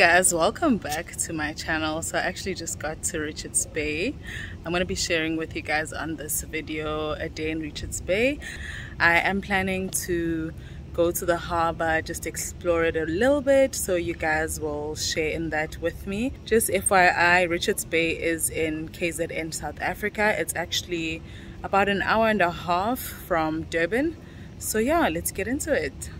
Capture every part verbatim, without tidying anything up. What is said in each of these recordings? Guys, welcome back to my channel. So I actually just got to Richards Bay. I'm going to be sharing with you guys on this video a day in Richards Bay. I am planning to go to the harbor, just explore it a little bit, so you guys will share in that with me. Just F Y I, Richards Bay is in K Z N, South Africa. It's actually about an hour and a half from Durban. So yeah, let's get into it.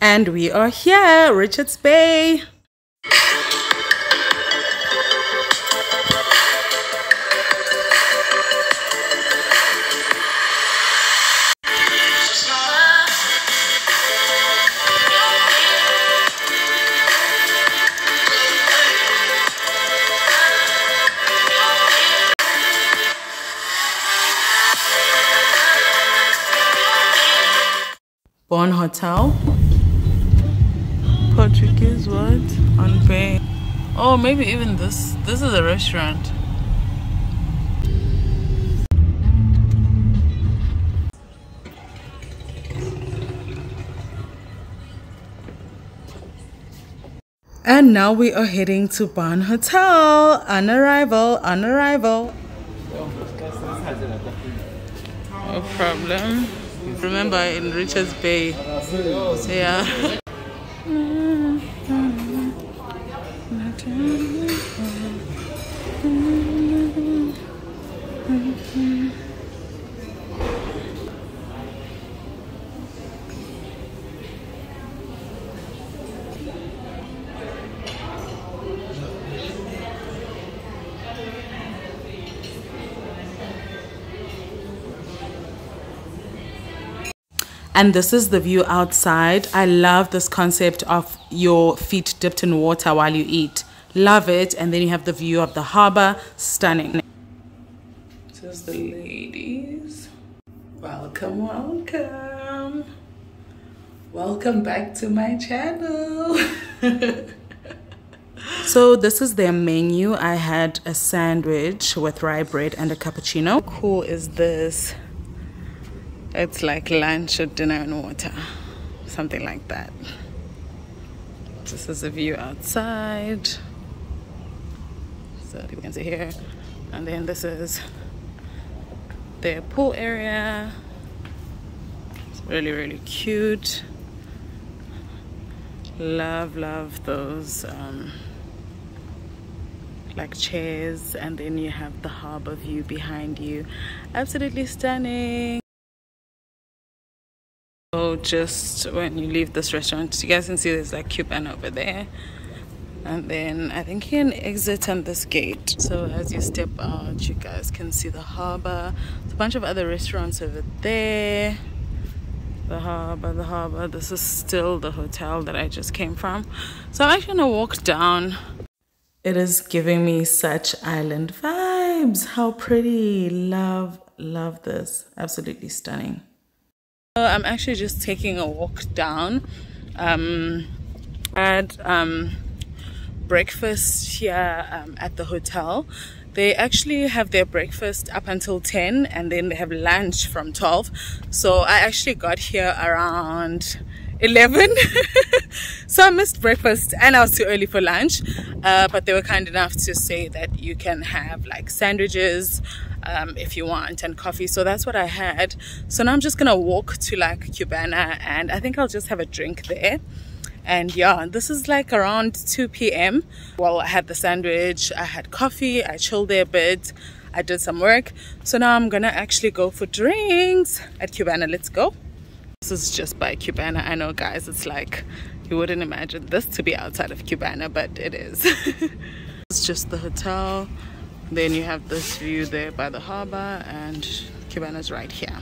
And we are here, Richards Bay. B O N Hotel. Portuguese word on bay. Oh, maybe even this. This is a restaurant. And now we are heading to B O N Hotel. On arrival, on arrival. No problem. Remember, in Richards Bay. Yeah. And this is the view outside. I love this concept of your feet dipped in water while you eat. Love it. And then you have the view of the harbor. Stunning. Just the ladies. Welcome, welcome. Welcome back to my channel. So this is their menu. I had a sandwich with rye bread and a cappuccino. How cool is this? It's like lunch or dinner and water, something like that. This is a view outside, so you can see here. And then this is their pool area. It's really, really cute. Love, love those um, like chairs. And then you have the harbor view behind you. Absolutely stunning. So just when you leave this restaurant, you guys can see there's like Cubana over there, and then I think you can exit on this gate. So as you step out, you guys can see the harbor. There's a bunch of other restaurants over there. The harbor, the harbor. This is still the hotel that I just came from. So I'm actually gonna walk down. It is giving me such island vibes. How pretty. Love, love this. Absolutely stunning. I'm actually just taking a walk down. Um, I had um, breakfast here um, at the hotel. They actually have their breakfast up until ten, and then they have lunch from twelve. So I actually got here around eleven. So I missed breakfast and I was too early for lunch. Uh, but they were kind enough to say that you can have like sandwiches Um, if you want, and coffee. So that's what I had. So now I'm just gonna walk to like Cubana, and I think I'll just have a drink there. And yeah, this is like around two P M Well, I had the sandwich, I had coffee, I chilled there a bit, I did some work. So now I'm gonna actually go for drinks at Cubana. Let's go. This is just by Cubana. I know, guys, it's like you wouldn't imagine this to be outside of Cubana, but it is. It's just the hotel. Then you have this view there by the harbor, and Cubana's right here.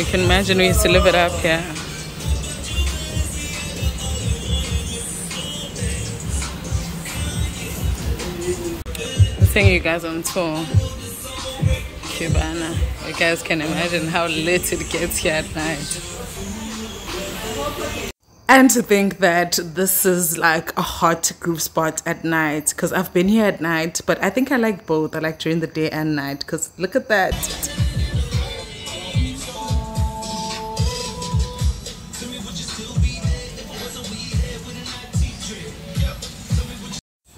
you can imagine we used to live it up here. Just taking you guys on tour. Cubana. You guys can imagine how lit it gets here at night. And to think that this is like a hot group spot at night, because I've been here at night, but I think I like both. I like during the day and night, because look at that.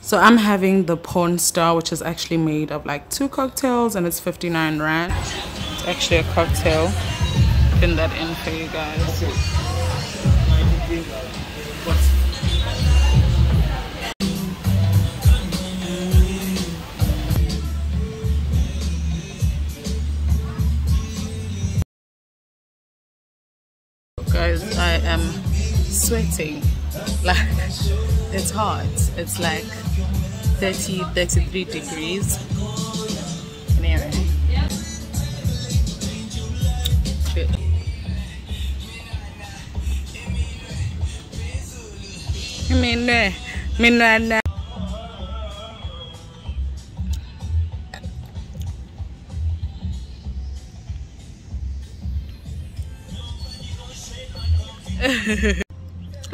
So I'm having the Porn Star, which is actually made of like two cocktails, and it's fifty-nine rand. It's actually a cocktail. Pin that in for you guys. Guys, I am sweating. Like, it's hot. It's like thirty, thirty-three degrees. Anyway. Good.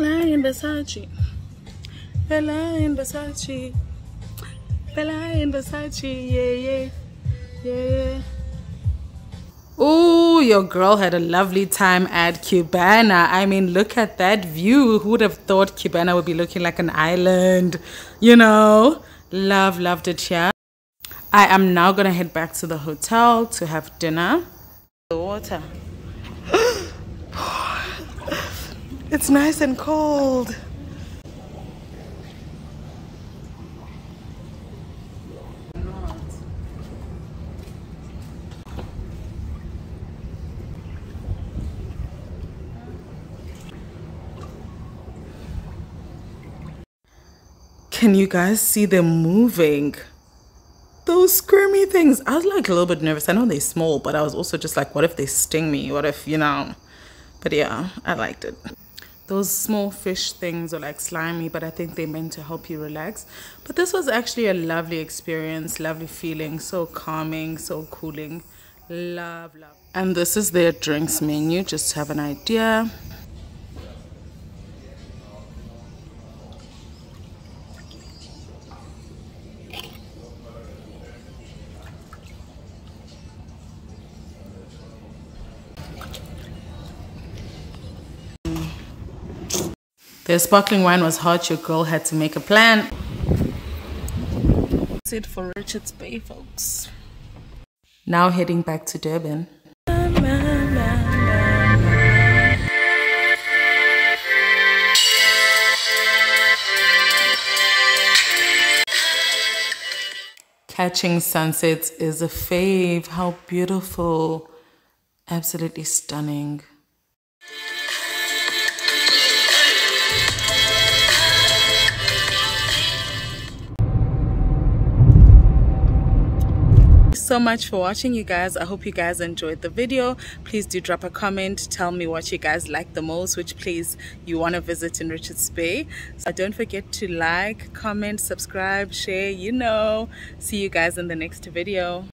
Lying Versace, Bella in Versace, Bella in Versace, yeah, yeah, yeah. Ooh, your girl had a lovely time at Cubana. I mean, look at that view. Who would have thought Cubana would be looking like an island? You know, love, loved it here. I am now gonna head back to the hotel to have dinner. The water. It's nice and cold. Can you guys see them moving? Those squirmy things. I was like a little bit nervous. I know they're small, but I was also just like, what if they sting me? What if, you know? But yeah, I liked it. Those small fish things are like slimy, but I think they're meant to help you relax. But this was actually a lovely experience, lovely feeling, so calming, so cooling. Love, love. And this is their drinks menu, just to have an idea. The sparkling wine was hot. Your girl had to make a plan. That's it for Richards Bay, folks. Now heading back to Durban. Catching sunsets is a fave. How beautiful. Absolutely stunning. So much for watching, you guys. I hope you guys enjoyed the video. Please do drop a comment, tell me what you guys like the most, which place you want to visit in Richards Bay. So don't forget to like, comment, subscribe, share, you know. See you guys in the next video.